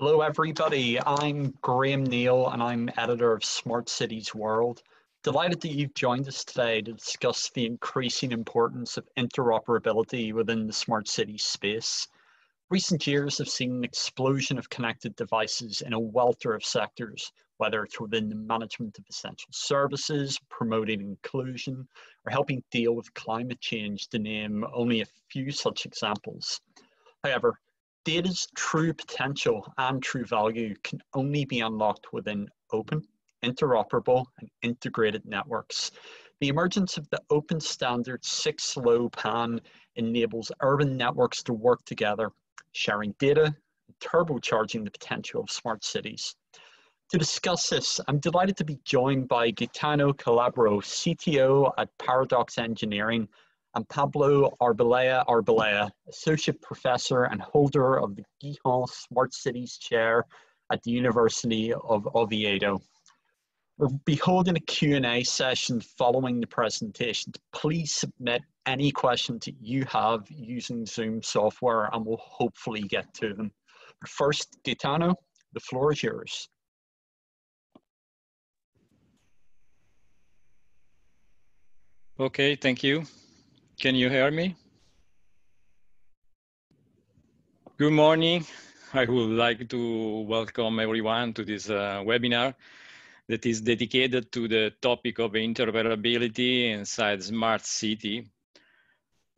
Hello, everybody. I'm Graham Neal, and I'm editor of Smart Cities World. Delighted that you've joined us today to discuss the increasing importance of interoperability within the smart city space. Recent years have seen an explosion of connected devices in a welter of sectors, whether it's within the management of essential services, promoting inclusion, or helping deal with climate change, to name only a few such examples. However, data's true potential and true value can only be unlocked within open, interoperable, and integrated networks. The emergence of the open standard 6LoWPAN enables urban networks to work together, sharing data, and turbocharging the potential of smart cities. To discuss this, I'm delighted to be joined by Gaetano Calabro, CTO at Paradox Engineering, and Pablo Arbeláez, Associate Professor and holder of the Gijón Smart Cities Chair at the University of Oviedo. We'll be holding a Q&A session following the presentation. Please submit any questions that you have using Zoom software and we'll hopefully get to them. But first, Gaetano, the floor is yours. Okay, thank you. Can you hear me? Good morning. I would like to welcome everyone to this webinar that is dedicated to the topic of interoperability inside smart city.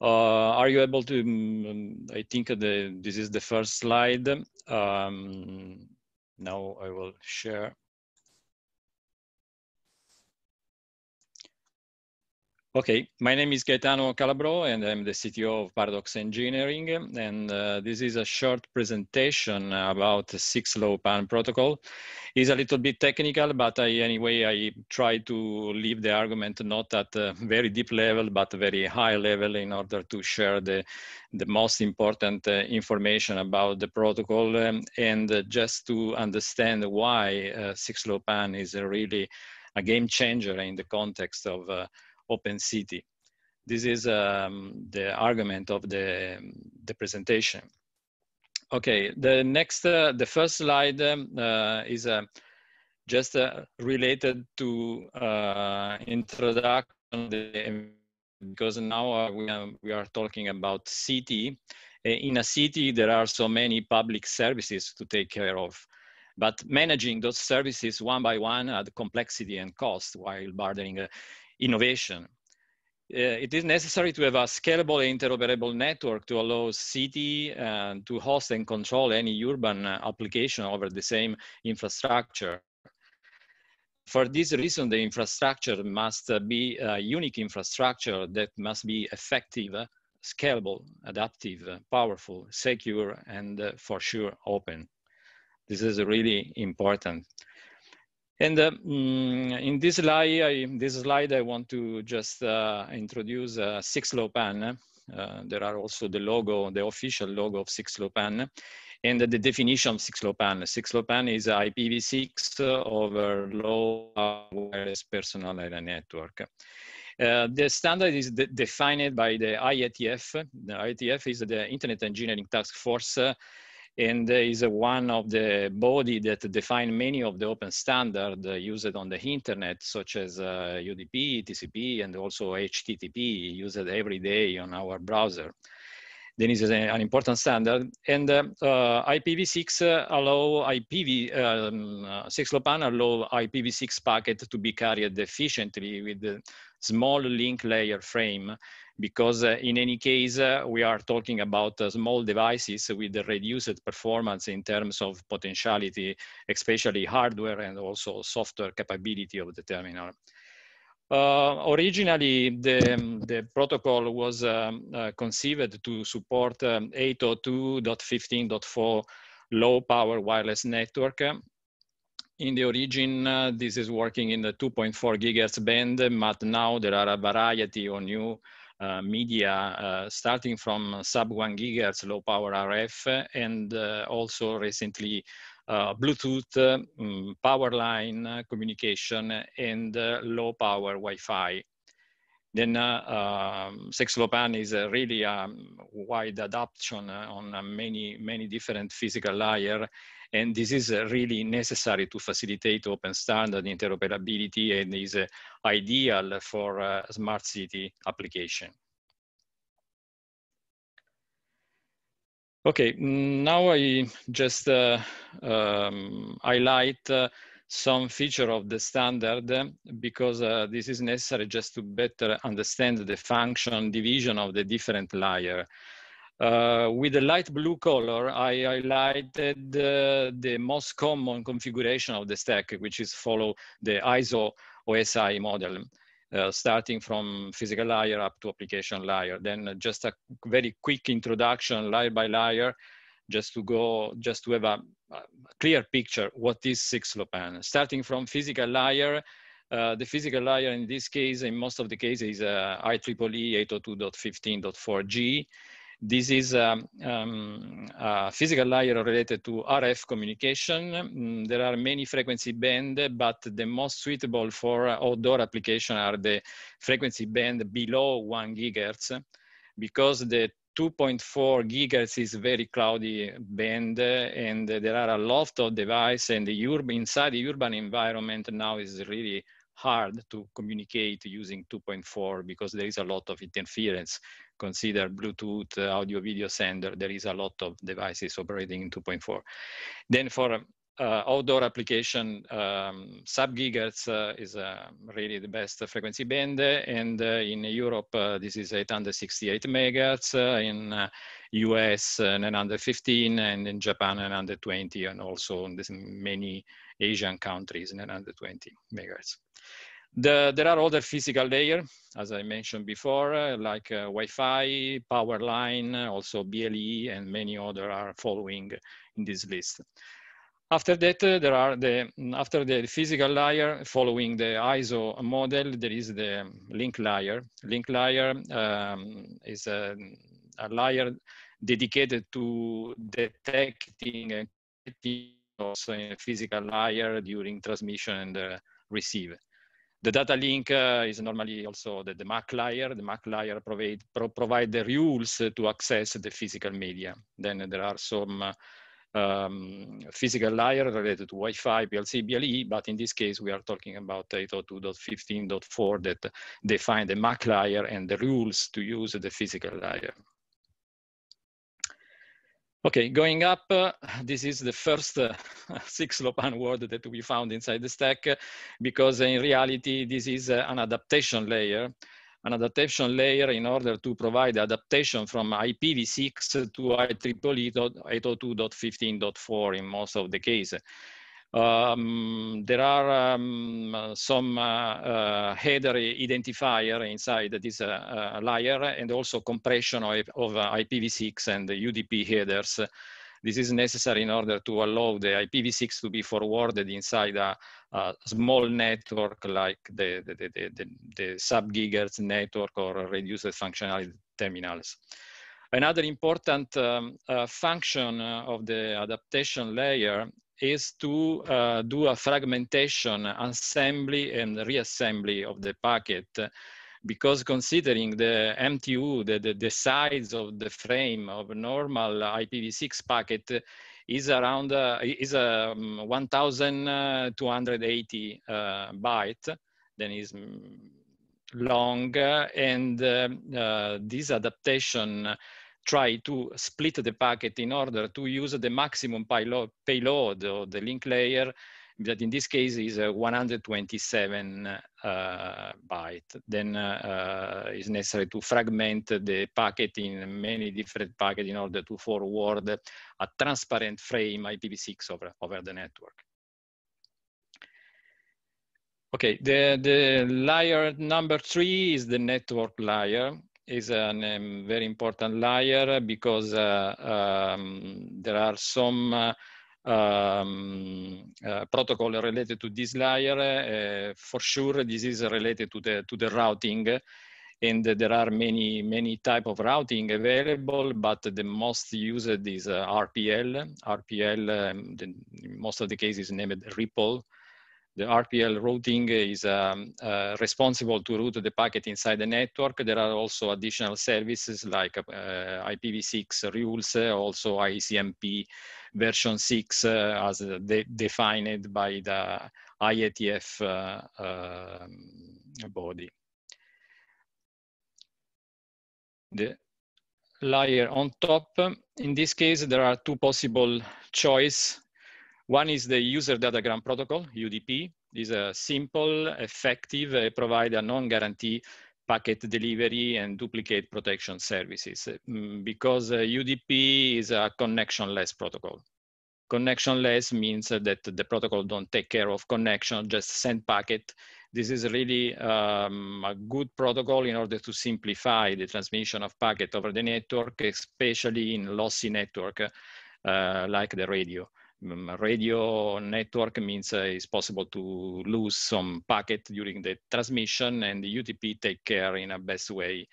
Are you able to, I think this is the first slide. Now I will share. Okay, my name is Gaetano Calabro and I'm the CTO of Paradox Engineering, and this is a short presentation about the 6LoWPAN protocol. It's a little bit technical, but anyway I try to leave the argument not at a very deep level but very high level in order to share the most important information about the protocol and just to understand why 6LoWPAN is really a game changer in the context of open city. This is the argument of the presentation. Okay, the next, the first slide is just related to introduction, because now we are talking about city. In a city, there are so many public services to take care of. But managing those services one by one add complexity and cost while burdening innovation. It is necessary to have a scalable and interoperable network to allow city to host and control any urban application over the same infrastructure. For this reason, the infrastructure must be a unique infrastructure that must be effective, scalable, adaptive, powerful, secure, and for sure open. This is really important. And in this slide, I want to just introduce 6LoWPAN. There are also the logo, the official logo of 6LoWPAN, and the definition of 6LoWPAN. 6LoWPAN is IPv6 over low wireless personal area network. The standard is defined by the IETF. The IETF is the Internet Engineering Task Force, and is one of the body that define many of the open standard used on the internet, such as UDP, TCP, and also HTTP used every day on our browser. Then is an important standard. And IPv6 allow 6LoWPAN allow IPv6 packet to be carried efficiently with the small link layer frame, because in any case, we are talking about small devices with reduced performance in terms of potentiality, especially hardware and also software capability of the terminal. Originally, the protocol was conceived to support 802.15.4 low power wireless network. In the origin, this is working in the 2.4 gigahertz band, but now there are a variety of new media, starting from sub-1 gigahertz low-power RF, and also recently Bluetooth, power line communication, and low-power Wi-Fi. Then 6LoWPAN is really a wide adoption on many different physical layers, and this is really necessary to facilitate open standard interoperability and is ideal for smart city application. Okay, now I just highlight some feature of the standard because this is necessary just to better understand the function division of the different layer. With the light blue color, I highlighted the most common configuration of the stack, which is follow the ISO OSI model, starting from physical layer up to application layer. Then just a very quick introduction layer by layer, just to have a clear picture what is 6LoWPAN. Starting from physical layer, the physical layer in this case, in most of the cases, is IEEE 802.15.4G. This is a physical layer related to RF communication. There are many frequency bands, but the most suitable for outdoor application are the frequency band below 1 GHz, because the 2.4 GHz is very cloudy band, and there are a lot of devices, and the inside the urban environment now is really hard to communicate using 2.4 because there is a lot of interference. Consider Bluetooth, audio video sender, there is a lot of devices operating in 2.4. Then for outdoor application, sub-gigahertz is really the best frequency band, and in Europe this is 868 megahertz, in US 915, and in Japan 920, and also in many Asian countries 920 megahertz. There are other physical layers, as I mentioned before, like Wi-Fi, power line, also BLE, and many other are following in this list. After that, after the physical layer, following the ISO model, there is the link layer. Link layer is a layer dedicated to detecting also a physical layer during transmission and receive. The data link is normally also the MAC layer. The MAC layer provide the rules to access the physical media. Then there are some physical layer related to Wi-Fi, PLC, BLE, but in this case, we are talking about 802.15.4 that define the MAC layer and the rules to use the physical layer. Okay, going up, this is the first 6LoWPAN word that we found inside the stack, because in reality, this is an adaptation layer. An adaptation layer in order to provide adaptation from IPv6 to IEEE 802.15.4 in most of the cases. There are some header identifier inside this layer, and also compression of IPv6 and the UDP headers. This is necessary in order to allow the IPv6 to be forwarded inside a small network like the sub-gigahertz network or reduced functionality terminals. Another important function of the adaptation layer is to do a fragmentation, assembly, and reassembly of the packet, because considering the MTU, the size of the frame of a normal IPv6 packet is around 1,280 bytes, then is long, and this adaptation try to split the packet in order to use the maximum payload of the link layer, that in this case is 127 byte. Then it's necessary to fragment the packet in many different packets in order to forward a transparent frame IPv6 over the network. Okay, the layer number 3 is the network layer. Is a very important layer because there are some protocol related to this layer. For sure, this is related to the routing, and there are many type of routing available, but the most used is RPL. RPL, in most of the cases named RIPL. The RPL routing is responsible to route the packet inside the network. There are also additional services like IPv6 rules, also ICMP version 6 as defined by the IETF body. The layer on top, in this case, there are two possible choices. One is the User Datagram Protocol, UDP. It's a simple, effective, provide a non-guarantee packet delivery and duplicate protection services because UDP is a connectionless protocol. Connectionless means that the protocol don't take care of connection, just send packet. This is really a good protocol in order to simplify the transmission of packet over the network, especially in lossy network like the radio. Radio network means it's possible to lose some packet during the transmission, and the UDP take care in a best way.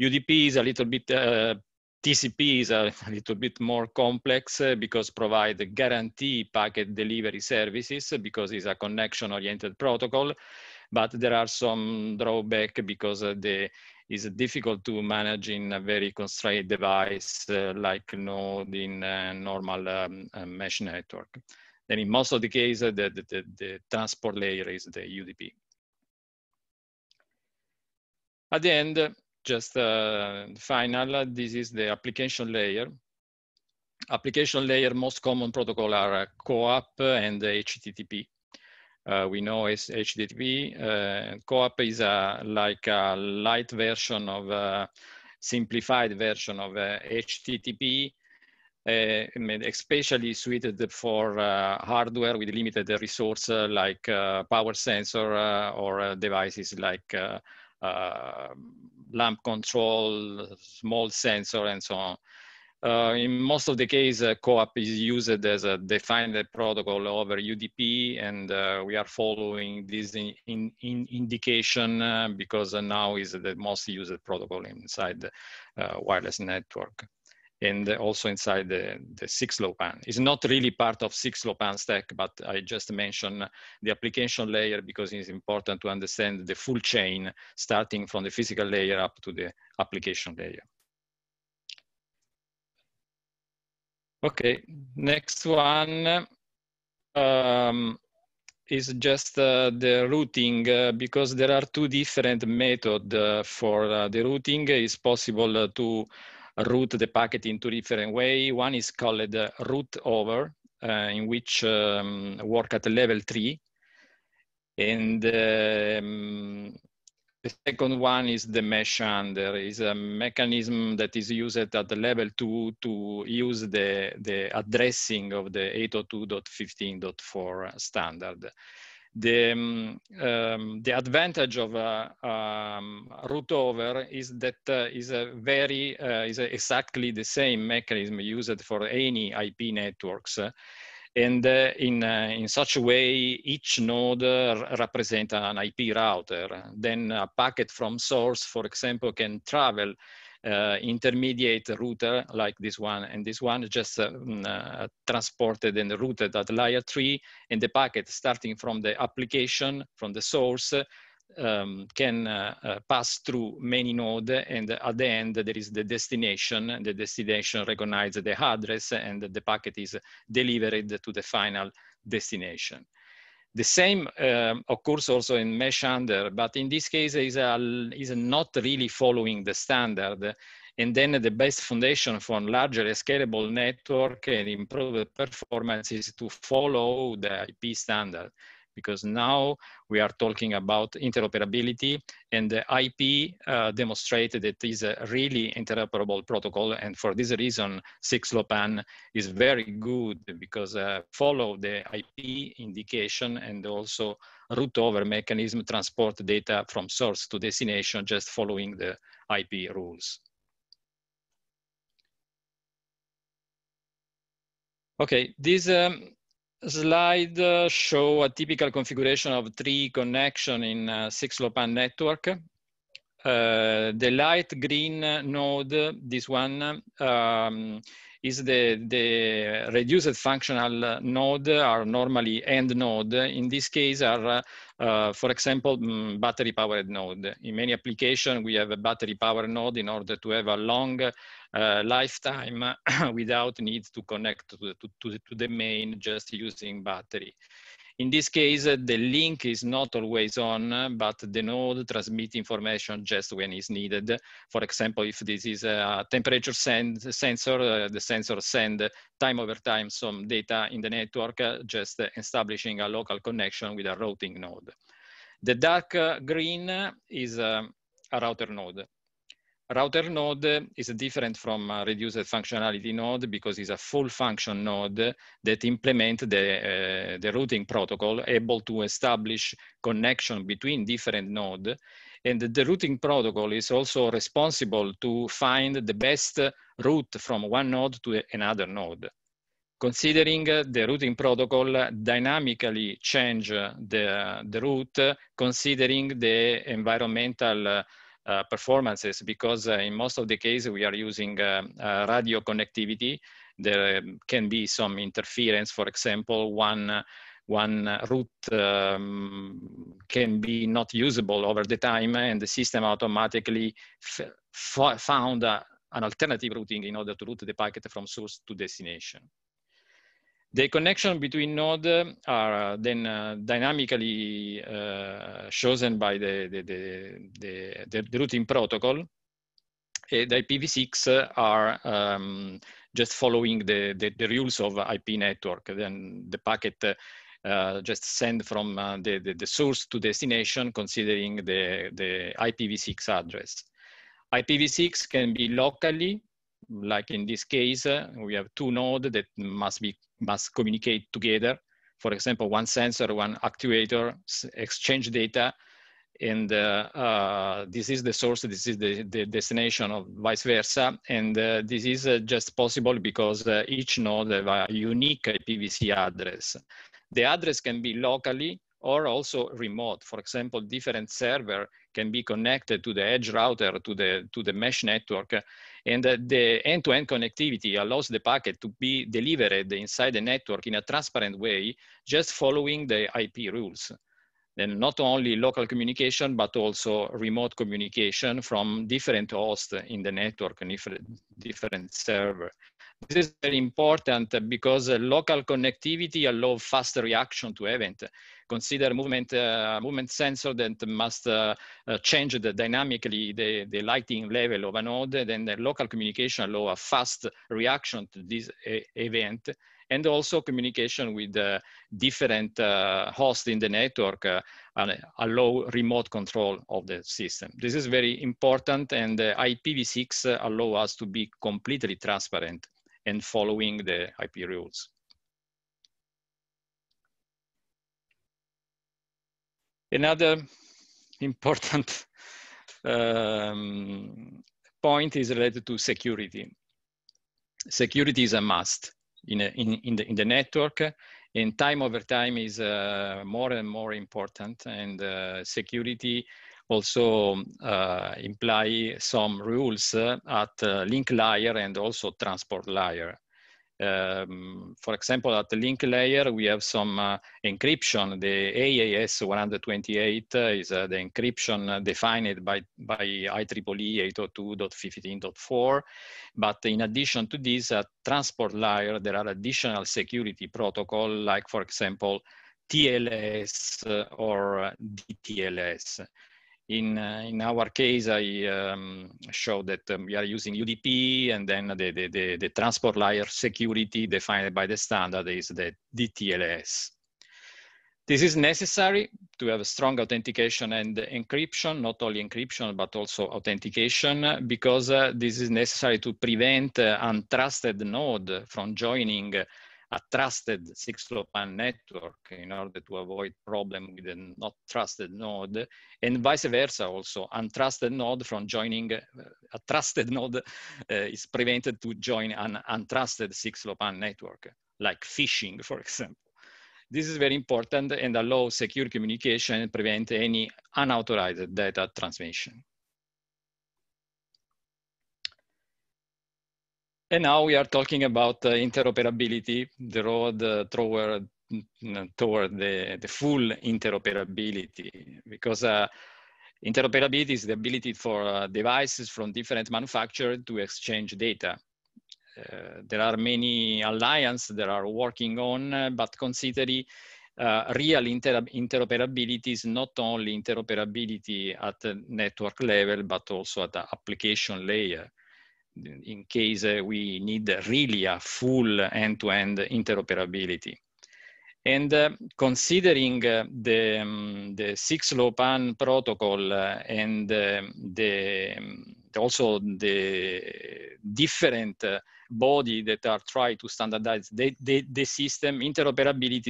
UDP is a little bit, TCP is a little bit more complex because provide guarantee packet delivery services because it's a connection-oriented protocol, but there are some drawback because it's difficult to manage in a very constrained device like node in a normal mesh network. Then in most of the cases, the transport layer is the UDP. At the end, just final, this is the application layer. Application layer, most common protocol are CoAP and HTTP. We know as HTTP, CoAP is like a light version of, simplified version of HTTP, especially suited for hardware with limited resource like power sensor or devices like lamp control, small sensor and so on. In most of the case, CoAP is used as a defined protocol over UDP, and we are following this indication because now is the most used protocol inside the wireless network and also inside the 6LoWPAN. It's not really part of 6LoWPAN stack, but I just mentioned the application layer because it's important to understand the full chain starting from the physical layer up to the application layer. Okay, next one is just the routing because there are two different methods for the routing. It's possible to route the packet in two different ways. One is called route over, in which work at level 3. And the second one is the mesh under. Is a mechanism that is used at the level 2 to use the addressing of the 802.15.4 standard. The advantage of route over is that is exactly the same mechanism used for any IP networks. And in such a way, each node represents an IP router. Then a packet from source, for example, can travel intermediate router like this one and this one, just transported and routed at layer 3. And the packet starting from the application, from the source, can pass through many nodes, and at the end there is the destination, and the destination recognizes the address, and the packet is delivered to the final destination. The same occurs also in mesh under, but in this case is not really following the standard. And then the best foundation for larger scalable network and improved performance is to follow the IP standard, because now we are talking about interoperability, and the IP demonstrated it is a really interoperable protocol. And for this reason, 6LoWPAN is very good because follow the IP indication, and also route over mechanism transport data from source to destination, just following the IP rules. Okay, this slide show a typical configuration of 3 connection in 6LoWPAN network. The light green node, this one, is the reduced functional node are normally end node. In this case are, for example, battery powered node. In many applications, we have a battery powered node in order to have a long lifetime without need to connect to the main, just using battery. In this case, the link is not always on, but the node transmits information just when it's needed. For example, if this is a temperature sensor, the sensor sends time over time some data in the network, just establishing a local connection with a routing node. The dark green is a router node. Router node is different from a reduced functionality node because it's a full function node that implements the routing protocol, able to establish connection between different nodes. And the routing protocol is also responsible to find the best route from one node to another node. Considering the routing protocol dynamically change the route, considering the environmental performances, because in most of the cases we are using radio connectivity. There can be some interference. For example, one route can be not usable over the time, and the system automatically found an alternative routing in order to route the packet from source to destination. The connection between nodes are then dynamically chosen by the routing protocol. And IPv6 are just following the rules of IP network. Then the packet just send from the source to destination, considering the IPv6 address. IPv6 can be locally, like in this case, we have two nodes that must communicate together. For example, one sensor, one actuator, exchange data, and this is the source, this is the destination, or vice versa. And this is just possible because each node has a unique IPv6 address. The address can be locally or also remote. For example, different server can be connected to the edge router, to the mesh network, and the end-to-end connectivity allows the packet to be delivered inside the network in a transparent way, just following the IP rules. Then not only local communication, but also remote communication from different hosts in the network and different server. This is very important because local connectivity allows faster reaction to event. Consider movement sensor that must change dynamically the lighting level of a node, then the local communication allows a fast reaction to this event, and also communication with different hosts in the network and allow remote control of the system. This is very important, and IPv6 allows us to be completely transparent and following the IP rules. Another important point is related to security. Security is a must in the network, and time over time is more and more important, and security also imply some rules at link layer and also transport layer. For example, at the link layer, we have some encryption. The AES 128 is the encryption defined by IEEE 802.15.4. But in addition to this transport layer, there are additional security protocol, like, for example, TLS or DTLS. In our case, I showed that we are using UDP, and then the transport layer security defined by the standard is the DTLS. This is necessary to have a strong authentication and encryption, not only encryption, but also authentication, because this is necessary to prevent untrusted node from joining a trusted 6LoWPAN network in order to avoid problem with a not trusted node, and vice versa also. Untrusted node from joining a trusted node is prevented to join an untrusted 6LoWPAN network, like phishing, for example. This is very important and allows secure communication and prevent any unauthorized data transmission. And now we are talking about interoperability, the road toward the full interoperability, because interoperability is the ability for devices from different manufacturers to exchange data. There are many alliances that are working on, but considering real interoperability is not only interoperability at the network level, but also at the application layer. In case we need really a full end-to-end interoperability. And considering the 6LoWPAN protocol and also the different body that are trying to standardize the system, interoperability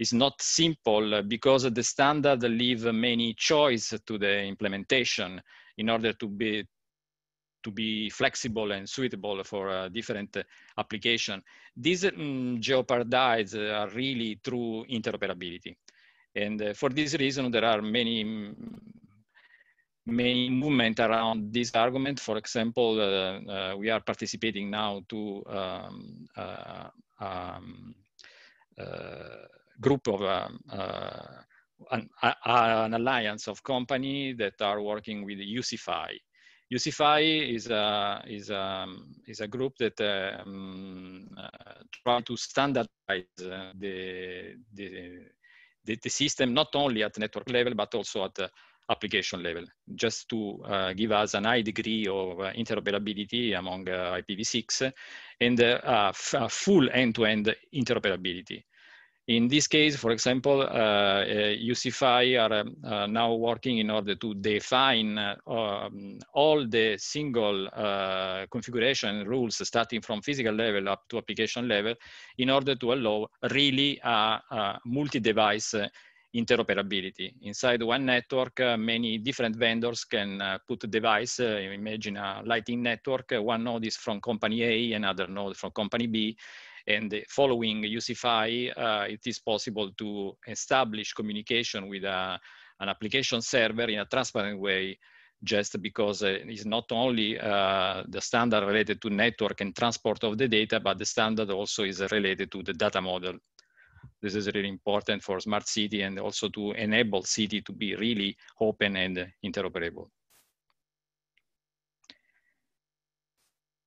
is not simple because the standard leave many choices to the implementation in order to be flexible and suitable for different application. These jeopardize really true interoperability. And for this reason, there are many movement around this argument. For example, we are participating now to group of an alliance of companies that are working with UCFI. UCFI is a group that try to standardize the system, not only at network level, but also at the application level, just to give us an high degree of interoperability among IPv6 and a full end-to-end interoperability. In this case, for example, UCFI are now working in order to define all the single configuration rules starting from physical level up to application level in order to allow really multi-device interoperability. Inside one network, many different vendors can put device, imagine a lighting network, one node is from company A, another node from company B. And following UCFI, it is possible to establish communication with an application server in a transparent way, just because it's not only the standard related to network and transport of the data, but the standard also is related to the data model. This is really important for smart city and also to enable city to be really open and interoperable.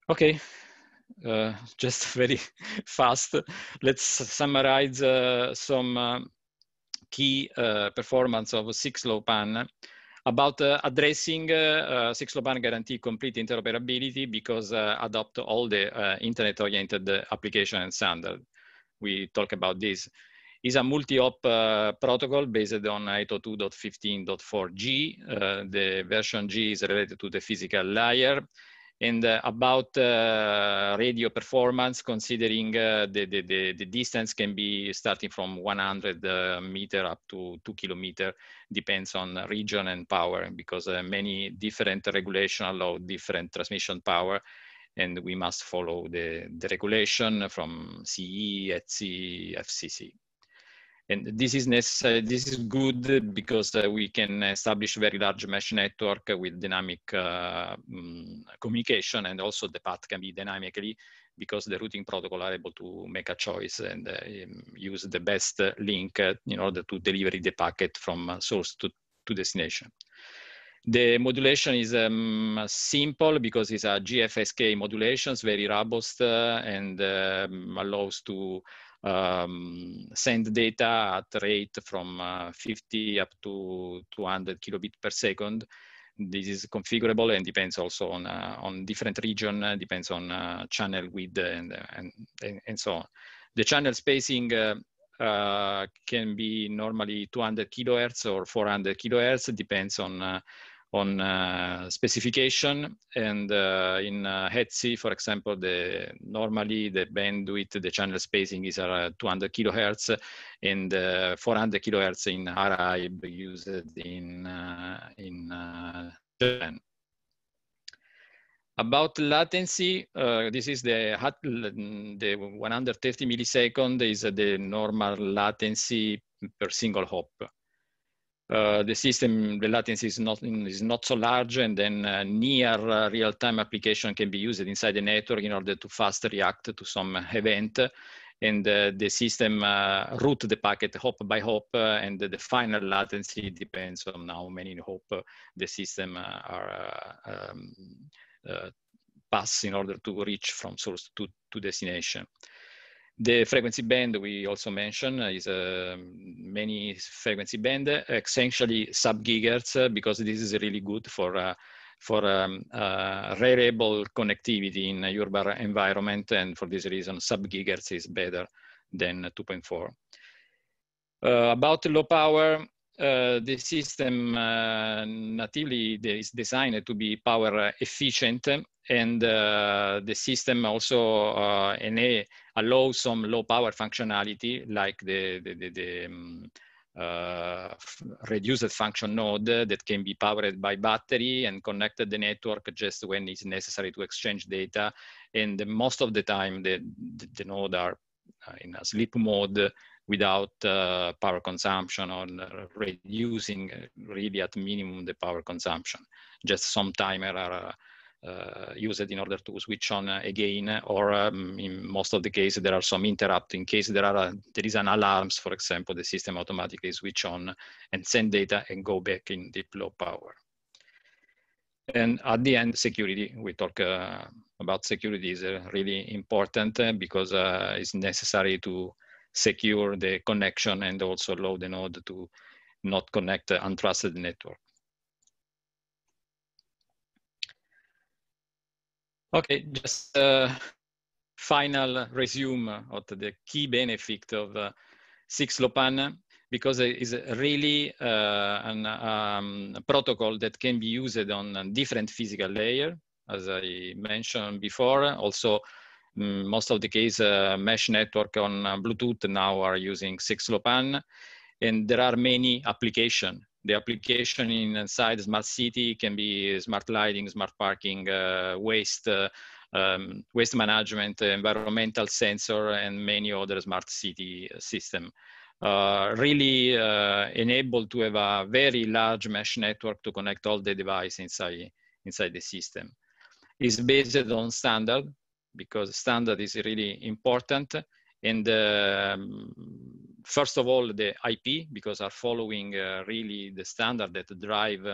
Okay. Just very fast, let's summarize some key performance of 6LoWPAN about addressing 6LoWPAN guarantee complete interoperability because adopt all the internet-oriented application and standard. We talk about this. Is a multi-op protocol based on 802.15.4G. The version G is related to the physical layer. And about radio performance, considering the distance can be starting from 100 meter up to 2 kilometers, depends on region and power, because many different regulations allow different transmission power, and we must follow the regulation from CE, ETSI, FCC. And this is necessary. This is good because we can establish very large mesh network with dynamic communication, and also the path can be dynamically because the routing protocol are able to make a choice and use the best link in order to deliver the packet from source to destination. The modulation is simple because it's a GFSK modulation, very robust and allows to send data at rate from 50 up to 200 kilobit per second. This is configurable and depends also on different region, depends on channel width and so on. The channel spacing can be normally 200 kilohertz or 400 kilohertz, depends on specification, and in HETSI, for example, normally the bandwidth, the channel spacing is 200 kilohertz, and 400 kilohertz in RI used in Japan. About latency, this is the 130 milliseconds is the normal latency per single hop. the system, the latency is not so large, and then near real-time application can be used inside the network in order to fast react to some event, and the system route the packet hop by hop, and the final latency depends on how many hop the system pass in order to reach from source to destination. The frequency band we also mentioned is many frequency band, essentially sub-gigahertz, because this is really good for reliable connectivity in a urban environment, and for this reason sub-gigahertz is better than 2.4. About low power, the system natively is designed to be power efficient, and the system also allows some low power functionality, like the reduced function node that can be powered by battery and connected the network just when it's necessary to exchange data. And most of the time, the node are in a sleep mode without power consumption, or reducing really at minimum the power consumption. Just some timer are used in order to switch on again, or in most of the cases there are some interrupt. In case there is an alarms, for example, the system automatically switch on and send data and go back in deep low power. And at the end, security. We talk about security is really important because it's necessary to secure the connection and also allow the node to not connect the untrusted network. Okay, just a final resume of the key benefit of 6LoWPAN, because it is really a protocol that can be used on a different physical layer, as I mentioned before. Also, most of the case mesh network on Bluetooth now are using 6LoWPAN, and there are many applications. The application inside smart city can be smart lighting, smart parking, waste management, environmental sensor, and many other smart city system. Really enable to have a very large mesh network to connect all the devices inside the system. It's based on standard, because standard is really important. And first of all, the IP, because are following really the standard that drive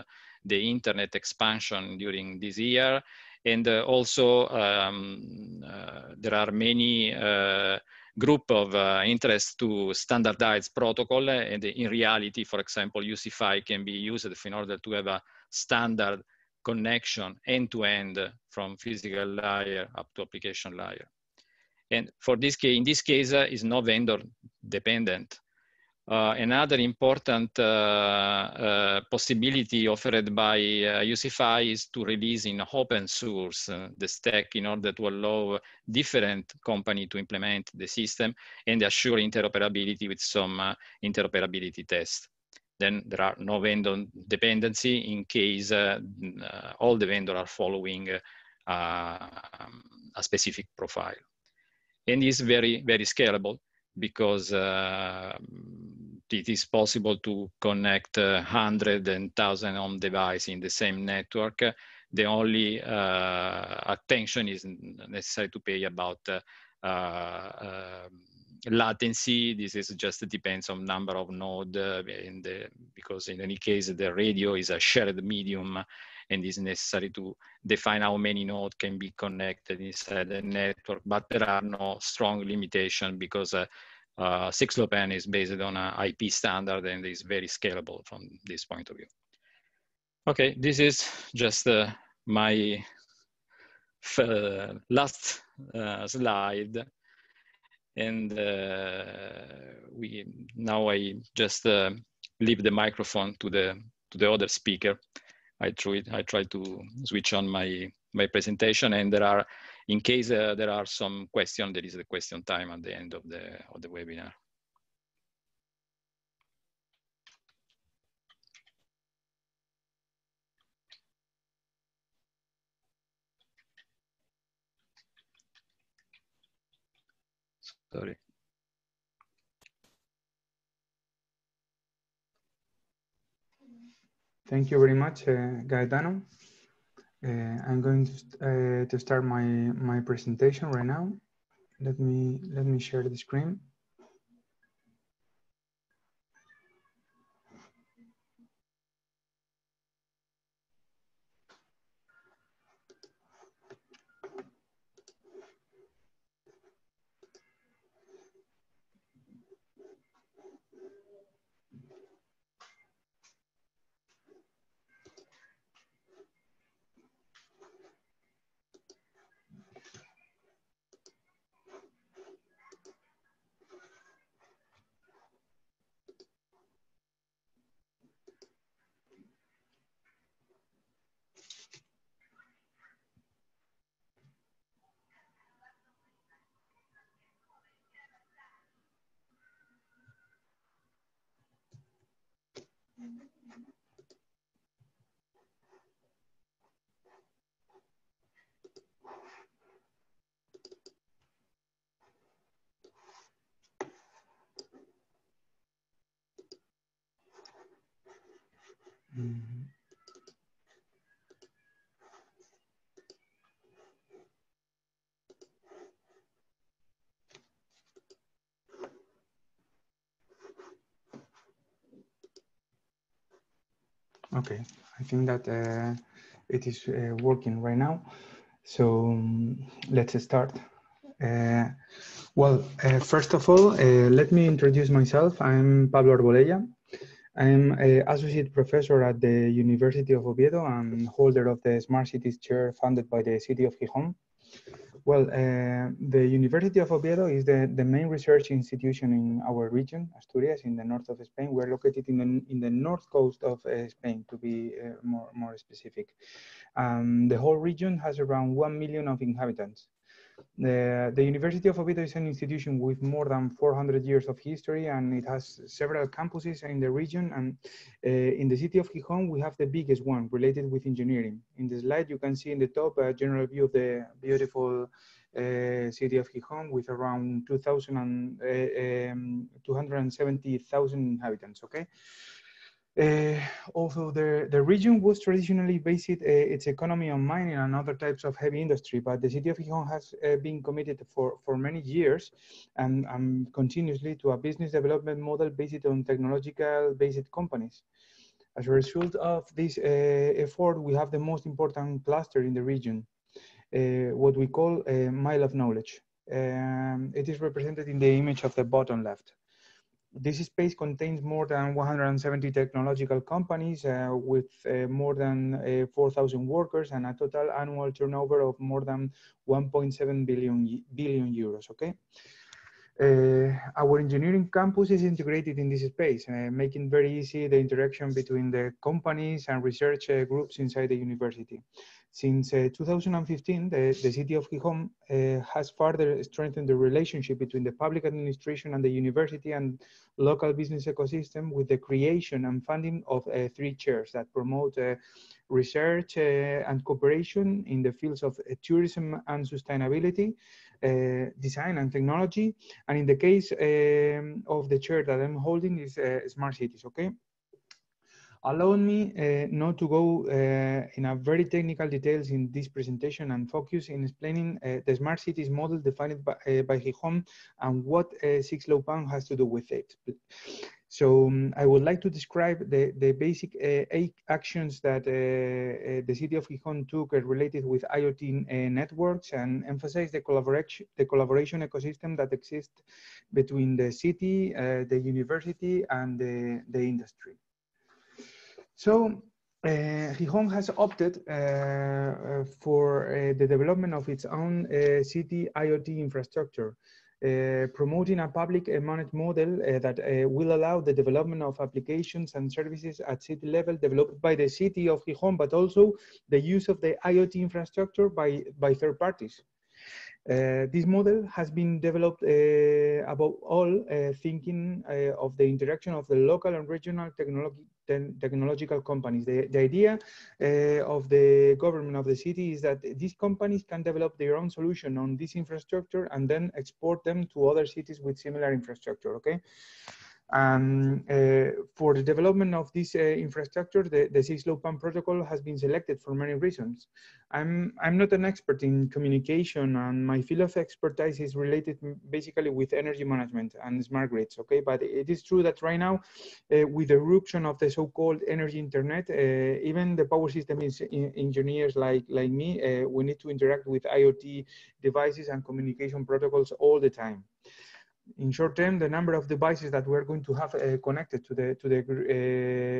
the internet expansion during this year. And also there are many group of interest to standardize protocol. And in reality, for example, UCFi can be used in order to have a standard connection end-to-end from physical layer up to application layer. And for this case, in this case, is no vendor dependent. Another important possibility offered by UCFi is to release in open source the stack in order to allow different company to implement the system and assure interoperability with some interoperability tests. Then there are no vendor dependency in case all the vendors are following a specific profile. And it's very, very scalable because it is possible to connect 100 and 1,000 on device in the same network. The only attention is necessary to pay about latency. This is just depends on number of nodes, because in any case, the radio is a shared medium, and it's necessary to define how many nodes can be connected inside the network. But there are no strong limitations because 6LoWPAN is based on an IP standard and is very scalable from this point of view. Okay, this is just my last slide. And now I just leave the microphone to the other speaker. I try to switch on my presentation, and there are, in case there are some questions, there is the question time at the end of the webinar. Sorry. Thank you very much, Gaetano. I'm going to start my presentation right now. Let me share the screen. Okay, I think that it is working right now. So let's start. First of all, let me introduce myself. I'm Pablo Arbolella. I'm an associate professor at the University of Oviedo and holder of the Smart Cities Chair funded by the City of Gijón. The University of Oviedo is the main research institution in our region, Asturias, in the north of Spain. We're located in the north coast of Spain, to be more specific. The whole region has around 1 million of inhabitants. The University of Oviedo is an institution with more than 400 years of history, and it has several campuses in the region. And in the city of Gijón, we have the biggest one related with engineering. In the slide, you can see in the top a general view of the beautiful city of Gijón with around 270,000 inhabitants. Okay. Although the region was traditionally based its economy on mining and other types of heavy industry, but the city of Gijón has been committed for many years and continuously to a business development model based on technological-based companies. As a result of this effort, we have the most important cluster in the region, what we call a Mile of Knowledge. It is represented in the image of the bottom left. This space contains more than 170 technological companies with more than 4,000 workers and a total annual turnover of more than 1.7 billion euros, okay? Our engineering campus is integrated in this space, making very easy the interaction between the companies and research groups inside the university. Since 2015, the city of Gijón has further strengthened the relationship between the public administration and the university and local business ecosystem with the creation and funding of 3 chairs that promote research and cooperation in the fields of tourism and sustainability, design and technology, and in the case of the chair that I'm holding is Smart Cities, okay? Allow me not to go in a very technical details in this presentation and focus in explaining the smart cities model defined by Gijón and what 6LoWPAN has to do with it. So I would like to describe the basic 8 actions that the city of Gijón took related with IoT networks and emphasize the collaboration ecosystem that exists between the city, the university, and the industry. So Gijón has opted for the development of its own city IoT infrastructure, promoting a public managed model that will allow the development of applications and services at city level developed by the city of Gijón, but also the use of the IoT infrastructure by third parties. This model has been developed above all thinking of the interaction of the local and regional technological companies. The idea of the government of the city is that these companies can develop their own solution on this infrastructure and then export them to other cities with similar infrastructure, okay? For the development of this infrastructure, the cislow PAN protocol has been selected for many reasons. I'm not an expert in communication, and my field of expertise is related basically with energy management and smart grids, okay? But it is true that right now, with the eruption of the so-called energy internet, even the power system engineers like me, we need to interact with IoT devices and communication protocols all the time. In short term, the number of devices that we're going to have connected to the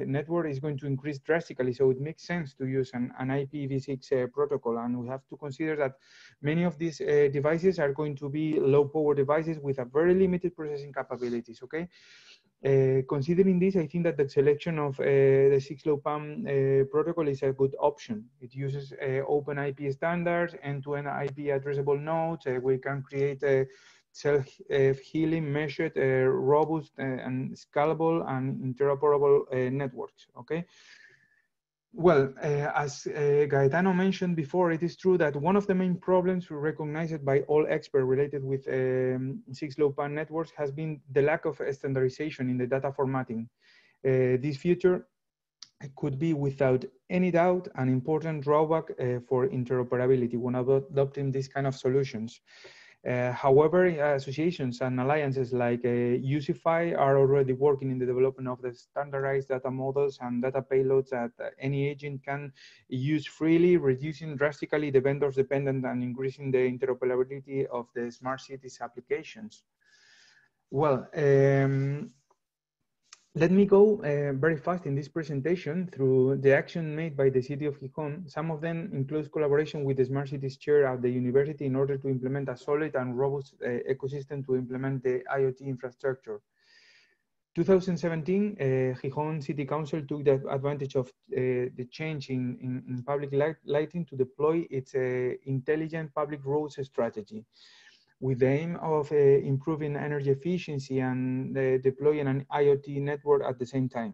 network is going to increase drastically. So it makes sense to use an IPv6 protocol. And we have to consider that many of these devices are going to be low power devices with a very limited processing capabilities, okay? Considering this, I think that the selection of the cislow PAN protocol is a good option. It uses open IP standards, end-to-end IP addressable nodes. We can create self-healing, measured, robust, and scalable and interoperable networks, okay? Well, as Gaetano mentioned before, it is true that one of the main problems recognized by all experts related with cislow PAN networks has been the lack of standardization in the data formatting. This feature could be, without any doubt, an important drawback for interoperability when adopting these kind of solutions. However, associations and alliances like UCFI are already working in the development of the standardized data models and data payloads that any agent can use freely, reducing drastically the vendors' dependence and increasing the interoperability of the smart cities applications. Well, let me go very fast in this presentation through the action made by the City of Gijón. Some of them in close collaboration with the Smart Cities Chair at the university in order to implement a solid and robust ecosystem to implement the IoT infrastructure. 2017, Gijón City Council took the advantage of the change in public lighting to deploy its intelligent public roads strategy, with the aim of improving energy efficiency and deploying an IoT network at the same time.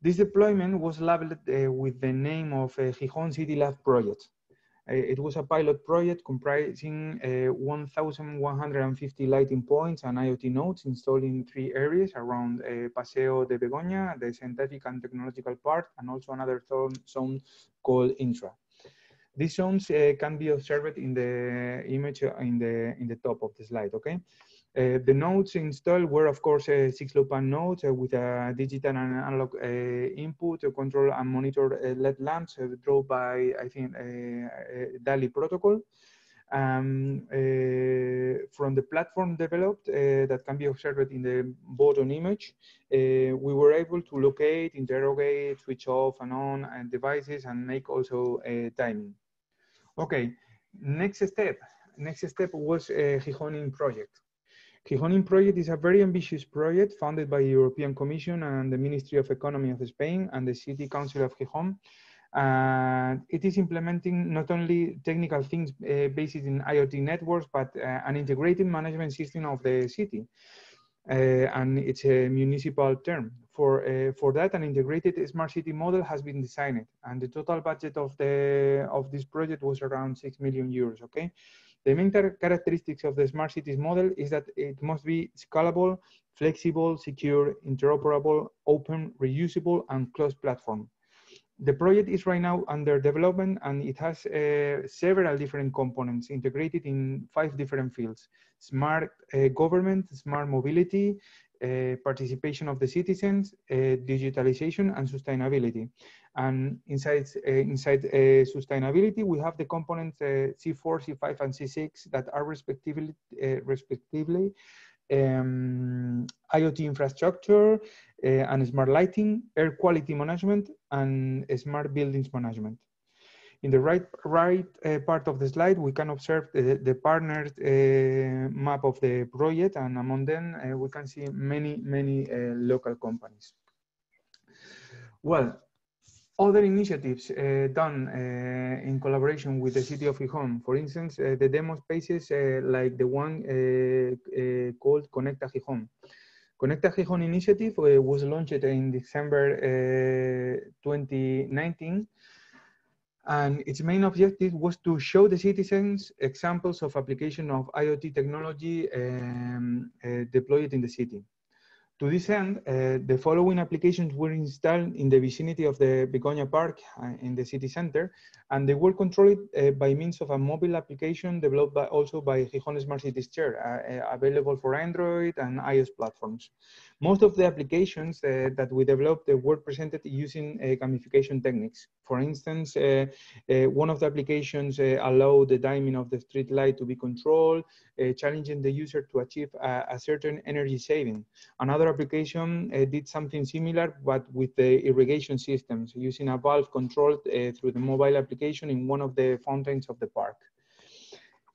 This deployment was labeled with the name of Gijón City Lab Project. It was a pilot project comprising 1,150 lighting points and IoT nodes installed in 3 areas around Paseo de Begoña, the scientific and technological park, and also another zone called Intra. These zones can be observed in the image in the top of the slide, okay? The nodes installed were, of course, cislow PAN nodes with a digital and analog input, control and monitor LED lamps drawn by, I think, DALI protocol. From the platform developed that can be observed in the bottom image, we were able to locate, interrogate, switch off and on and devices and make also timing. Okay, next step was Gijonin project. Gijonin project is a very ambitious project funded by the European Commission and the Ministry of Economy of Spain and the City Council of Gijón. It is implementing not only technical things based in IoT networks, but an integrated management system of the city and its municipal term. For that, an integrated smart city model has been designed, and the total budget of this project was around 6 million euros. Okay, the main characteristics of the smart cities model is that it must be scalable, flexible, secure, interoperable, open, reusable, and cross-platform. The project is right now under development, and it has several different components integrated in 5 different fields: smart government, smart mobility, participation of the citizens, digitalization, and sustainability. And inside sustainability, we have the components C4, C5, and C6 that are respectively IoT infrastructure and smart lighting, air quality management, and smart buildings management. In the right part of the slide, we can observe the partnered map of the project, and among them, we can see many local companies. Well, other initiatives done in collaboration with the City of Gijón, for instance, the demo spaces like the one called Conecta Gijón. Conecta Gijón initiative was launched in December 2019, and its main objective was to show the citizens examples of application of IoT technology deployed in the city. To this end, the following applications were installed in the vicinity of the Begonia Park in the city center, and they were controlled by means of a mobile application developed by, also by Gijón Smart Cities Chair, available for Android and iOS platforms. Most of the applications that we developed were presented using gamification techniques. For instance, one of the applications allowed the timing of the street light to be controlled, challenging the user to achieve a certain energy saving. Another application did something similar, but with the irrigation systems, using a valve controlled through the mobile application in one of the fountains of the park.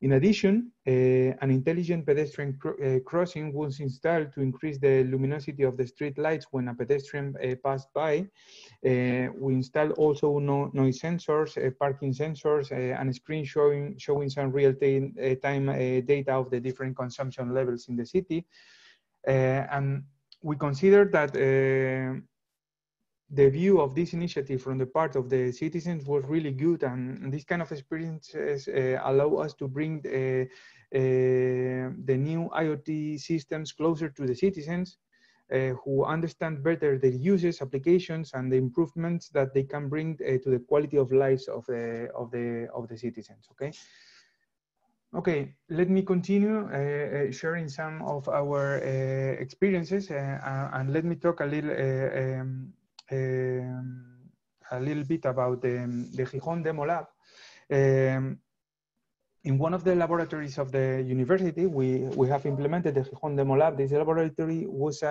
In addition, an intelligent pedestrian crossing was installed to increase the luminosity of the street lights when a pedestrian passed by. We installed also noise sensors, parking sensors, and a screen showing some real-time data of the different consumption levels in the city. And we consider that the view of this initiative from the part of the citizens was really good, and this kind of experiences allow us to bring the new IoT systems closer to the citizens, who understand better their uses, applications, and the improvements that they can bring to the quality of lives of the citizens. Okay. Okay, let me continue sharing some of our experiences, and let me talk a little bit about the Gijón Demo Lab. In one of the laboratories of the university, we have implemented the Gijón Demo Lab. This laboratory was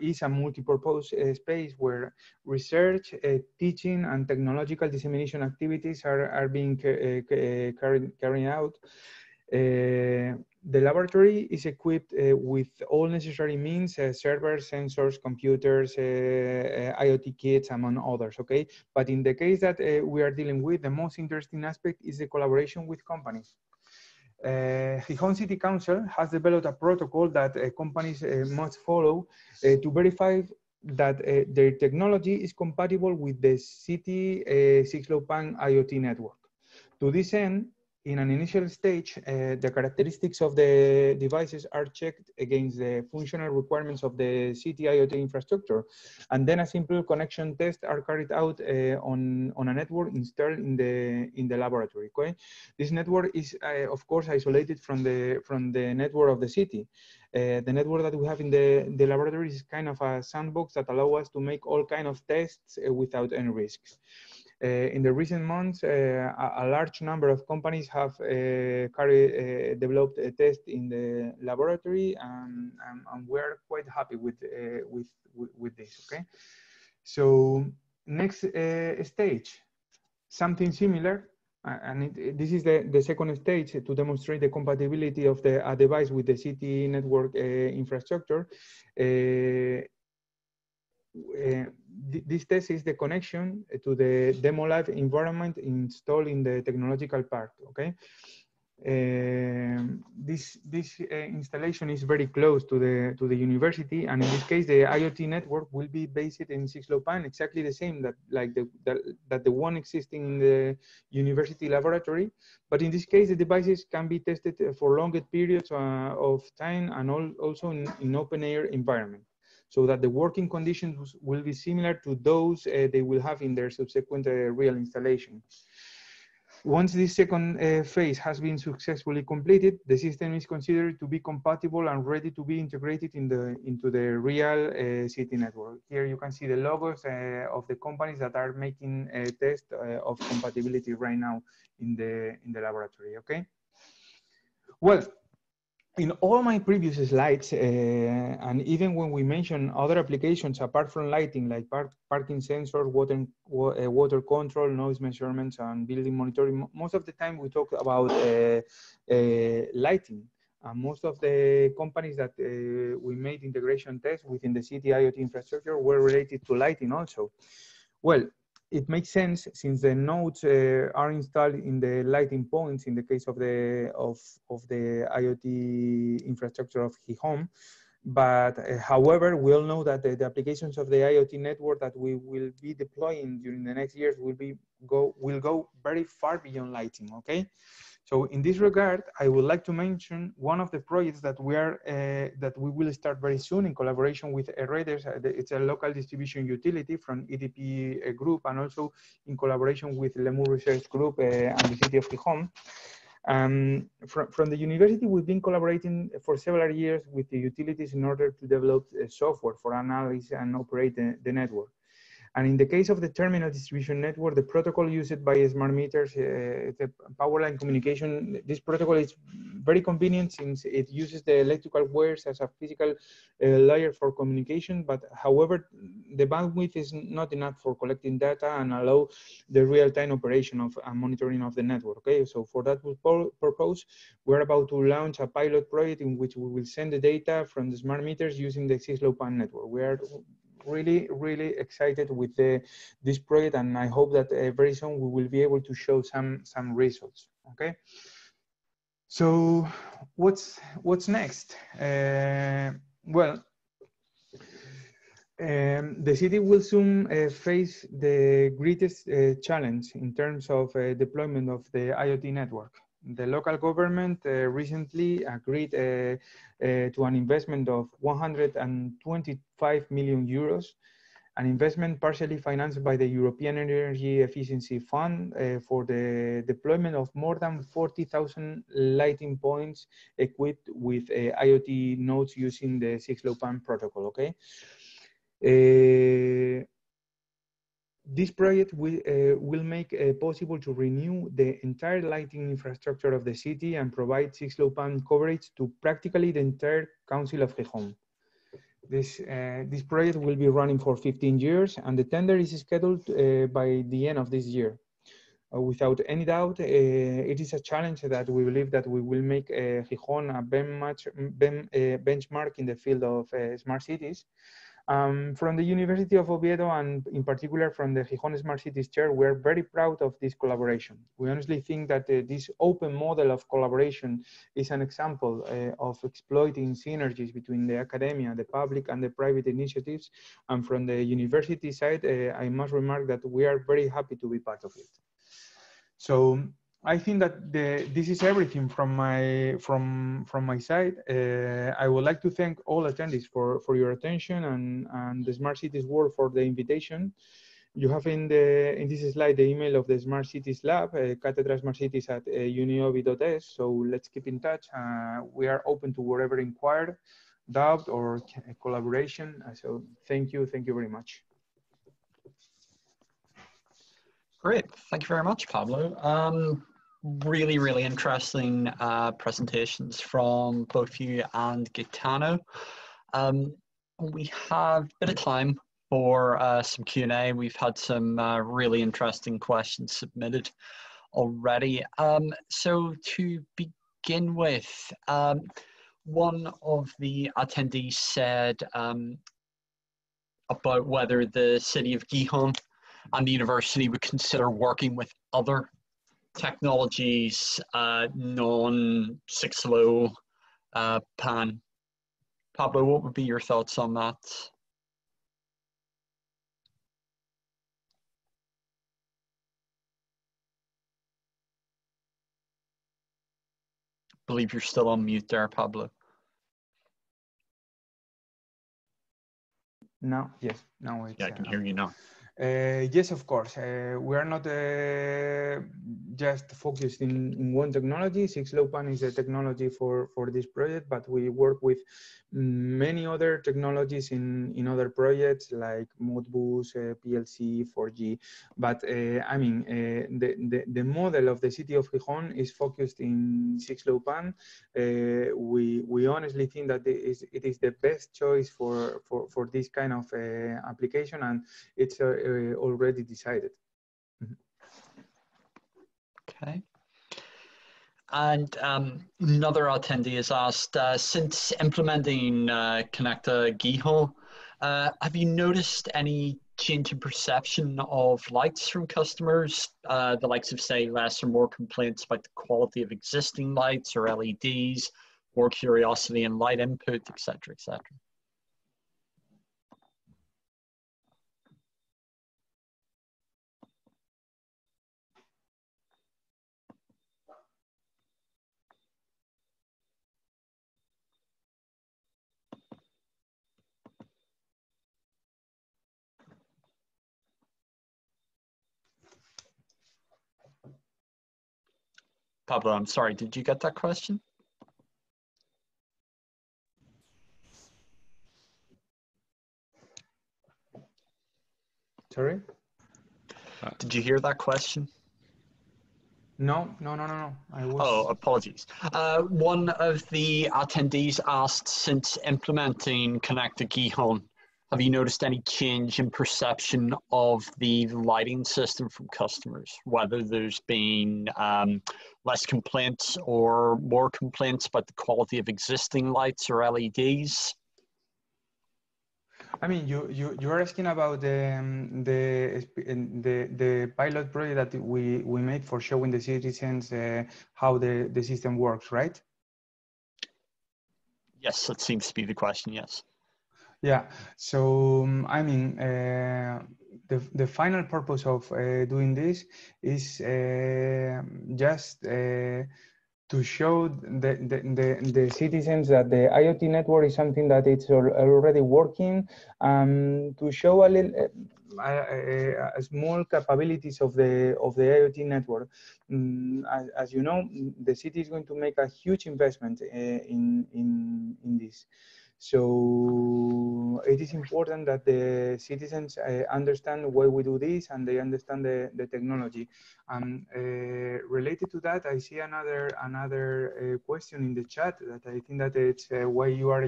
is a multi-purpose space where research, teaching, and technological dissemination activities are being carried out. The laboratory is equipped with all necessary means, servers, sensors, computers, IoT kits, among others, okay? But in the case that we are dealing with, the most interesting aspect is the collaboration with companies. Gijón City Council has developed a protocol that companies must follow to verify that their technology is compatible with the city 6LoWPAN IoT network. To this end, in an initial stage, the characteristics of the devices are checked against the functional requirements of the city IoT infrastructure. And then a simple connection test are carried out on a network installed in the laboratory. Okay? This network is, of course, isolated from the network of the city. The network that we have in the laboratory is kind of a sandbox that allows us to make all kinds of tests without any risks. In the recent months, a large number of companies have developed a test in the laboratory, and we're quite happy with this, okay? So next stage, something similar, and this is the second stage to demonstrate the compatibility of a device with the city network infrastructure. This test is the connection to the Demo Lab environment installed in the technological park. Okay, this installation is very close to the university, and in this case, the IoT network will be based in 6LoWPAN, exactly the same that the one existing in the university laboratory. But in this case, the devices can be tested for longer periods of time, and also in open air environment, so that the working conditions will be similar to those they will have in their subsequent real installation. Once this second phase has been successfully completed, the system is considered to be compatible and ready to be integrated into the real city network. Here you can see the logos of the companies that are making a test of compatibility right now in the laboratory, okay? Well, in all my previous slides, and even when we mention other applications apart from lighting, like parking sensors, water control, noise measurements, and building monitoring, most of the time we talk about lighting. And most of the companies that we made integration tests within the city IoT infrastructure were related to lighting also. Well, it makes sense, since the nodes are installed in the lighting points in the case of the IoT infrastructure of Gijón. But however, we all know that the applications of the IoT network that we will be deploying during the next years will go very far beyond lighting. Okay, So in this regard, I would like to mention one of the projects that we will start very soon in collaboration with Reders. It's a local distribution utility from EDP Group, and also in collaboration with Lemur Research Group and the city of Gijón. From the university, we've been collaborating for several years with the utilities in order to develop software for analysis and operate the network. And in the case of the terminal distribution network, the protocol used by smart meters, the power line communication, this protocol is very convenient since it uses the electrical wires as a physical layer for communication. But however, the bandwidth is not enough for collecting data and allow the real-time operation of and monitoring of the network. Okay, so for that purpose, we're about to launch a pilot project in which we will send the data from the smart meters using the Cislopan network. We are really excited with this project, and I hope that very soon we will be able to show some results. Okay, so what's next? The city will soon face the greatest challenge in terms of deployment of the IoT network. The local government recently agreed to an investment of 125 million euros, an investment partially financed by the European Energy Efficiency Fund for the deployment of more than 40,000 lighting points equipped with IoT nodes using the Cislopan protocol. Okay. This project will make it possible to renew the entire lighting infrastructure of the city and provide Cislopan coverage to practically the entire Council of Gijón. This project will be running for 15 years, and the tender is scheduled by the end of this year. Without any doubt, it is a challenge that we believe that we will make Gijón a benchmark in the field of smart cities. From the University of Oviedo, and in particular from the Gijón Smart Cities Chair, we are very proud of this collaboration. We honestly think that this open model of collaboration is an example of exploiting synergies between the academia, the public, and the private initiatives. And from the university side, I must remark that we are very happy to be part of it. So I think that this is everything from my side. I would like to thank all attendees for your attention, and the Smart Cities World for the invitation. You have in this slide the email of the Smart Cities Lab, catedrasmartcities@uniovi.es. So let's keep in touch. We are open to whatever inquiry, doubt, or collaboration. So thank you very much. Great. Thank you very much, Pablo. Really interesting presentations from both you and Gaetano. We have a bit of time for some Q&A. We've had some really interesting questions submitted already. So to begin with, one of the attendees said about whether the city of Gijón and the university would consider working with other technologies, non-Cislo pan. Pablo, what would be your thoughts on that? I believe you're still on mute there, Pablo. No, yes, no. It's, yeah, I can hear you now. Yes, of course. We are not just focused in one technology. Cislopan is a technology for this project, but we work with many other technologies in other projects like Modbus, PLC, 4G. But I mean, the model of the city of Gijón is focused in Cislopan. We honestly think that it is the best choice for this kind of application, and it's already decided. Okay. And another attendee has asked, since implementing Conecta Gijón, have you noticed any change in perception of lights from customers? The likes of, say, less or more complaints about the quality of existing lights or LEDs, more curiosity in light input, etc., etc. Pablo, I'm sorry, did you get that question? Sorry? Did you hear that question? No. I was... Oh, apologies. One of the attendees asked, since implementing Connected Gihon, have you noticed any change in perception of the lighting system from customers? Whether there's been less complaints or more complaints about the quality of existing lights or LEDs? I mean, you are asking about the pilot project that we made for showing the citizens how the system works, right? Yes, that seems to be the question, yes. Yeah, so I mean, the final purpose of doing this is just to show the citizens that the IoT network is something that it's already working, to show a little small capabilities of the IoT network. As you know, the city is going to make a huge investment in this. So it is important that the citizens understand why we do this and they understand the technology. And related to that, I see another question in the chat that I think that it's why you are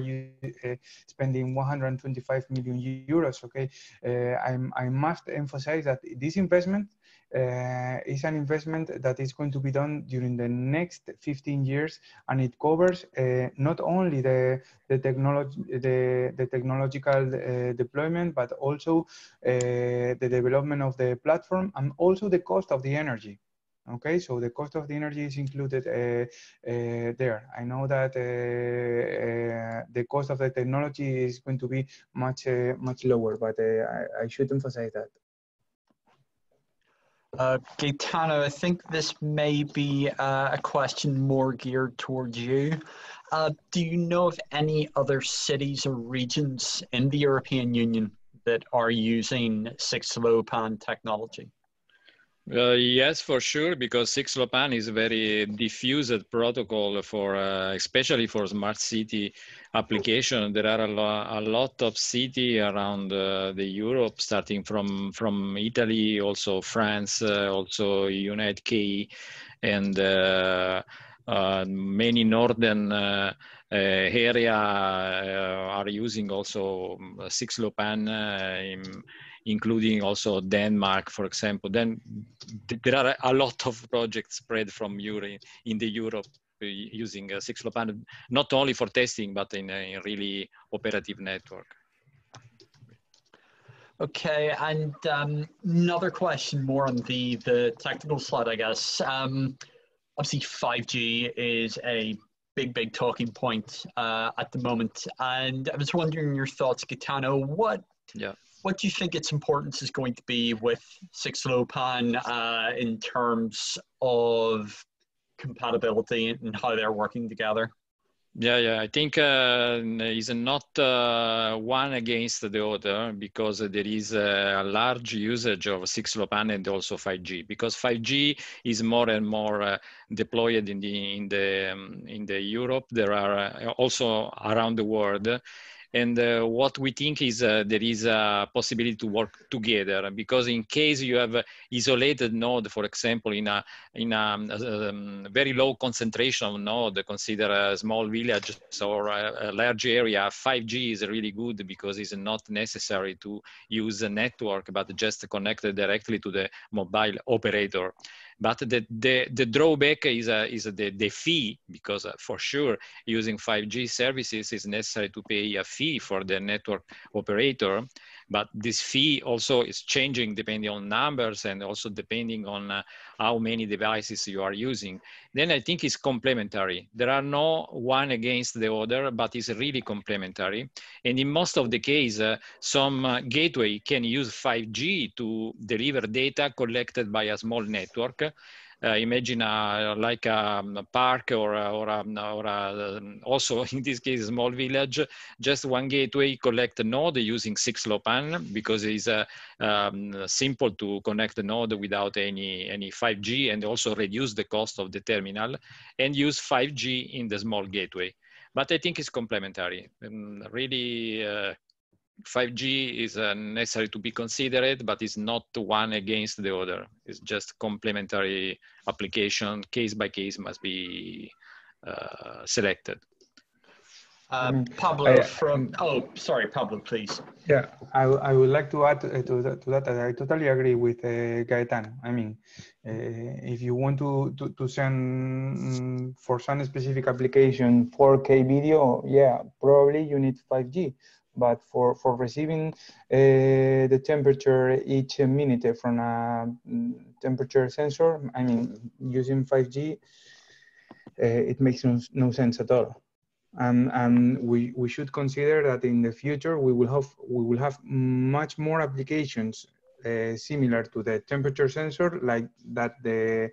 spending 125 million euros. Okay, I must emphasize that this investment is an investment that is going to be done during the next 15 years, and it covers not only the technological deployment, but also the development of the platform and also the cost of the energy. Okay, so the cost of the energy is included there. I know that the cost of the technology is going to be much much lower, but I should emphasize that. Gaetano, I think this may be a question more geared towards you. Do you know of any other cities or regions in the European Union that are using 6-LoWPAN technology? Yes, for sure, because 6-LoWPAN is a very diffused protocol for, especially for smart city application. There are a lot of cities around the Europe, starting from Italy, also France, also United Kingdom, and many northern area are using also 6-LoWPAN including also Denmark, for example. Then there are a lot of projects spread from Europe, in the Europe, using 6-LoWPAN, not only for testing, but in a really operative network. Okay, and another question more on the technical side, I guess. Obviously 5G is a big talking point at the moment. And I was wondering your thoughts, Gaetano, what do you think its importance is going to be with 6-LoWPAN in terms of compatibility and how they're working together? Yeah, I think it's not one against the other, because there is a large usage of 6-LoWPAN and also 5G, because 5G is more and more deployed in the Europe. There are also around the world. And what we think is there is a possibility to work together, because in case you have an isolated node, for example, in a very low concentration node, consider a small village or a large area, 5G is really good because it's not necessary to use a network, but just connected directly to the mobile operator. But the drawback is the fee, because for sure using 5G services is necessary to pay a fee for the network operator. But this fee also is changing depending on numbers and also depending on how many devices you are using. Then I think it's complementary. There are no one against the other, but it's really complementary. And in most of the case, some gateway can use 5G to deliver data collected by a small network. imagine like a park also in this case, a small village, just one gateway collect a node using 6LoWPAN because it's simple to connect the node without any 5G and also reduce the cost of the terminal and use 5G in the small gateway. But I think it's complementary. Really, 5G is necessary to be considered, but it's not one against the other. It's just complementary application, case by case must be selected. Pablo Pablo, please. Yeah, I would like to add to that that I totally agree with Gaetan. I mean, if you want to send for some specific application 4K video, yeah, probably you need 5G. But for receiving the temperature each minute from a temperature sensor, I mean, using 5G, it makes no sense at all. And we should consider that in the future we will have much more applications similar to the temperature sensor like that the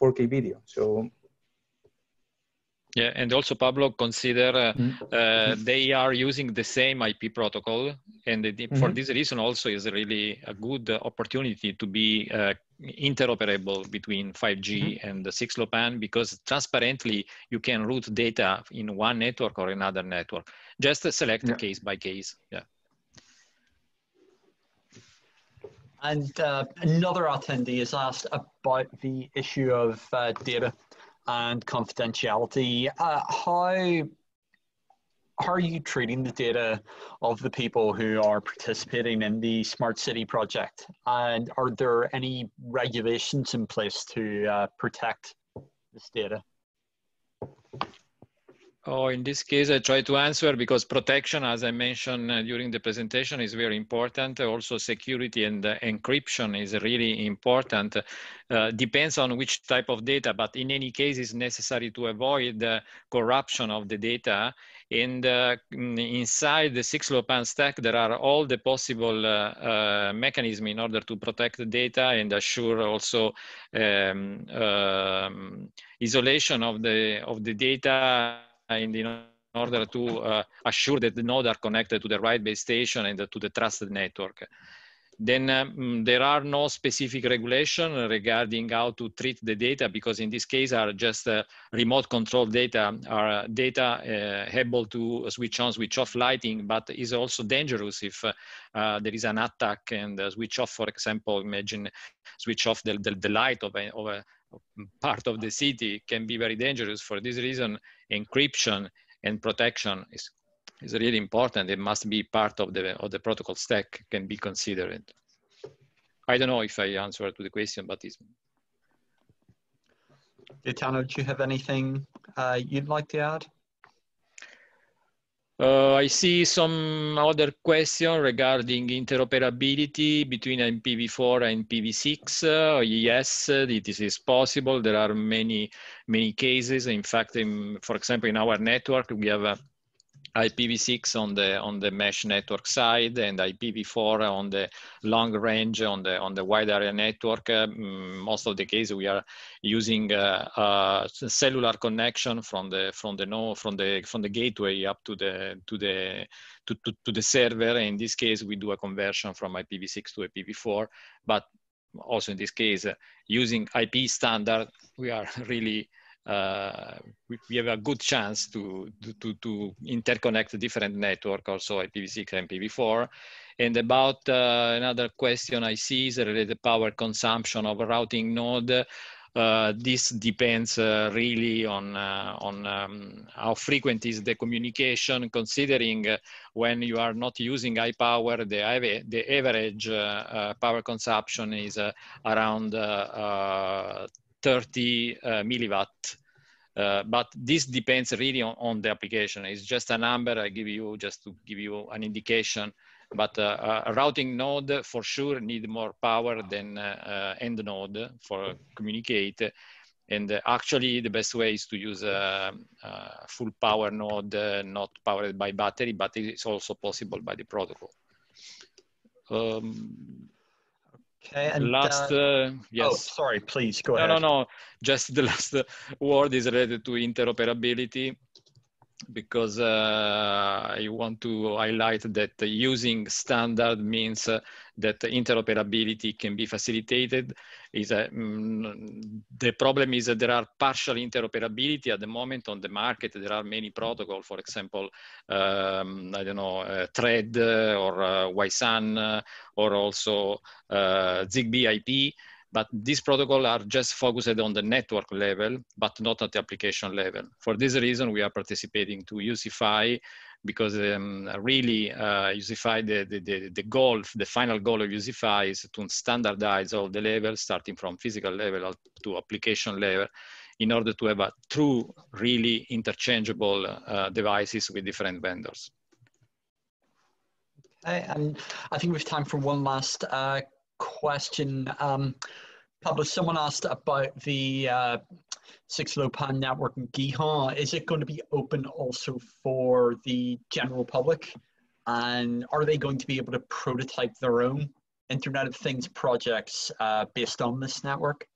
4K video. So. Yeah, and also Pablo, consider they are using the same IP protocol, and for this reason also is really a good opportunity to be interoperable between 5G and the 6LoWPAN, because transparently you can route data in one network or another network. Just select case by case. Yeah. And another attendee has asked about the issue of data and confidentiality. How are you treating the data of the people who are participating in the Smart City project? And are there any regulations in place to protect this data? Oh, in this case, I try to answer because protection, as I mentioned during the presentation, is very important. Also, security and encryption is really important. Depends on which type of data, but in any case, it's necessary to avoid corruption of the data. And inside the 6LoWPAN stack, there are all the possible mechanisms in order to protect the data and assure also isolation of the data, and in order to assure that the nodes are connected to the right base station and to the trusted network. Then there are no specific regulations regarding how to treat the data, because in this case are just remote control data, are data able to switch on, switch off lighting, but is also dangerous if there is an attack and switch off, for example, imagine switch off the light of a part of the city can be very dangerous. For this reason, encryption and protection is really important. It must be part of the protocol stack, can be considered. I don't know if I answered to the question, but it's... Gaetano, do you have anything you'd like to add? I see some other question regarding interoperability between IPv4 and IPv6. Yes, it is possible. There are many cases. In fact, for example, in our network, we have IPv6 on the mesh network side and IPv4 on the long range on the wide area network. Most of the cases we are using cellular connection from the gateway up to the server. In this case, we do a conversion from IPv6 to IPv4. But also in this case, using IP standard, we are really we have a good chance to interconnect the different network, also IPv6 and IPv4. And about another question I see is related to power consumption of a routing node. This depends really on how frequent is the communication, considering when you are not using high power, the average power consumption is around 30 milliwatt, but this depends really on the application. It's just a number I give you just to give you an indication, but a routing node for sure need more power than end node for communicate. And actually the best way is to use a full power node, not powered by battery, but it's also possible by the protocol. Okay, and last, yes. Oh, sorry, please go ahead. No. Just the last word is related to interoperability, because I want to highlight that using standard means that interoperability can be facilitated. The problem is that there are partial interoperability at the moment on the market. There are many protocols, for example, I don't know, Thread or YSAN or also ZigBee IP. But these protocols are just focused on the network level, but not at the application level. For this reason, we are participating to UCFi, because really UCFi, the goal, the final goal of UCFi is to standardize all the levels, starting from physical level up to application level, in order to have a true, really interchangeable devices with different vendors. Okay, and I think we have time for one last question. Pablo, someone asked about the 6LoWPAN network in Gijón. Is it going to be open also for the general public? And are they going to be able to prototype their own Internet of Things projects based on this network?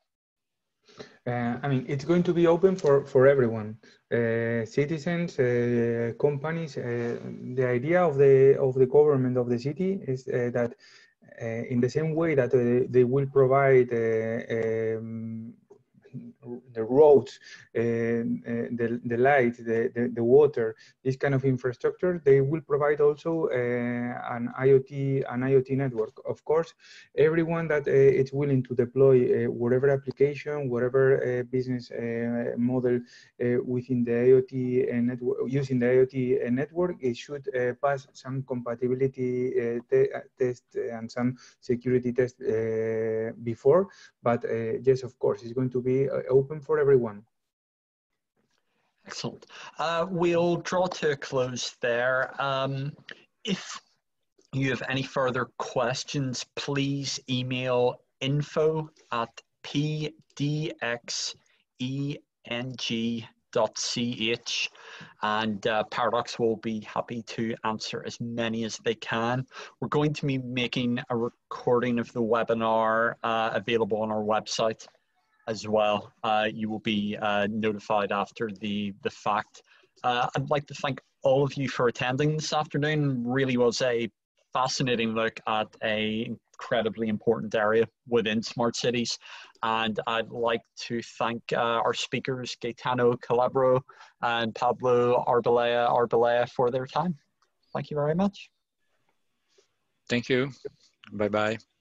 I mean, it's going to be open for everyone, citizens, companies. The idea of the government of the city is that in the same way that they will provide the roads, the light, the water, this kind of infrastructure, they will provide also an IoT network. Of course, everyone that is willing to deploy whatever application, whatever business model within the IoT network, using the IoT network, it should pass some compatibility test and some security test before. But yes, of course, it's going to be open for everyone. Excellent. We'll draw to a close there. If you have any further questions, please email info@pdxeng.ch, and Paradox will be happy to answer as many as they can. We're going to be making a recording of the webinar available on our website as well. You will be notified after the fact. I'd like to thank all of you for attending this afternoon. Really was a fascinating look at an incredibly important area within smart cities. And I'd like to thank our speakers, Gaetano Calabro and Pablo Arbeláez, for their time. Thank you very much. Thank you. Bye-bye.